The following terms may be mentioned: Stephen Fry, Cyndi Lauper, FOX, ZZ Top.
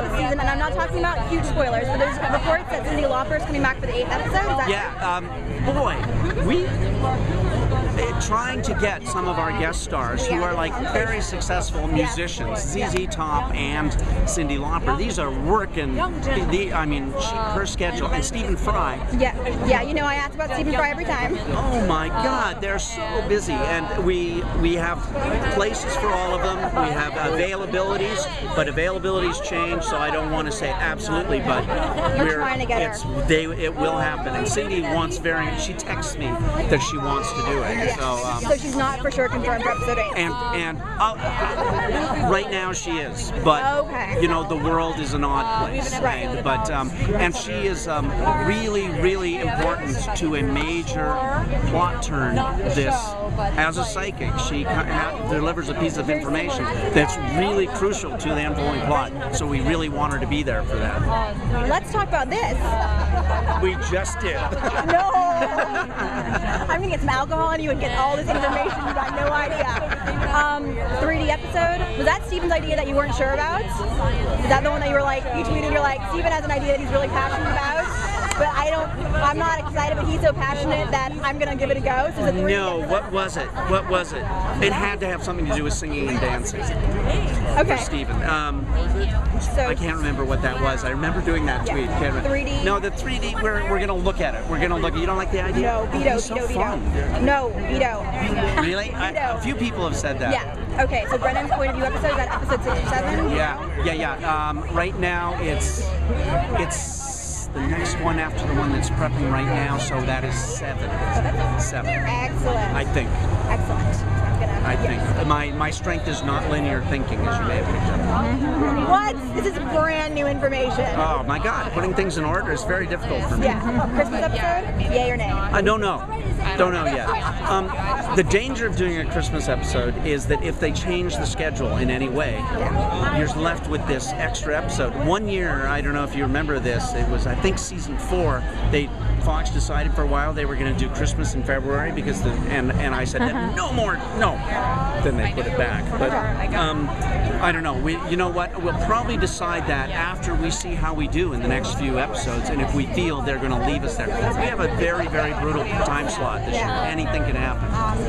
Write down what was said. about the season, and I'm not talking about huge spoilers, but there's reports that Cyndi Lauper is coming back for the 8th episode. Is that boy, trying to get some of our guest stars who are like very successful musicians, ZZ Top and Cyndi Lauper. These are working. I mean, her schedule and Stephen Fry. Yeah. You know, I ask about Stephen Fry every time. Oh my God, they're so busy, and we have places for all of them. We have availabilities, but availabilities change. So I don't want to say absolutely, but we're trying to get her. It will happen. And Cyndi wants very. She texts me that she wants to do it. Yeah. So she's not for sure confirmed for episode 8. And right now she is, but you know, the world is an odd place, right? But and she is really important to a major plot turn. This as a psychic, she delivers a piece of information that's really crucial to the unfolding plot. So we really want her to be there for that. Let's talk about this. We just did. No. I'm gonna get some alcohol and you would get all this information. You got no idea. 3D episode. Was that Stephen's idea that you weren't sure about? Is that the one that you were like, you tweeted, you're like, Stephen has an idea that he's really passionate about, but I'm not excited, but he's so passionate that I'm gonna give it a go. So no, what was it? What was it? It had to have something to do with singing and dancing. Okay. For Stephen. So I can't remember what that was. I remember doing that tweet. Can't 3D. No, the 3D. We're gonna look at it. We're gonna look. You don't like the idea? No, veto. So veto. No, veto. Really? A few people have said that. Yeah. Okay. So Brennan's point of view episode. Is that episode 6 or 7? Yeah. Right now it's the next one after the one that's prepping right now, so that is 7. Excellent. I think. Excellent. I think my strength is not linear thinking, as you may have picked up. What? This is brand new information. Oh my God, putting things in order is very difficult for me. Yeah. Christmas episode? Yay or nay? I don't know. Don't know yet. The danger of doing a Christmas episode is that if they change the schedule in any way, you're left with this extra episode. One year, I don't know if you remember this, it was I think season 4. FOX decided for a while they were going to do Christmas in February because and I said no more. Then they put it back. But I don't know. You know what? We'll probably decide that after we see how we do in the next few episodes, and if we feel they're going to leave us there. We have a very, very brutal time slot this year. Anything can happen.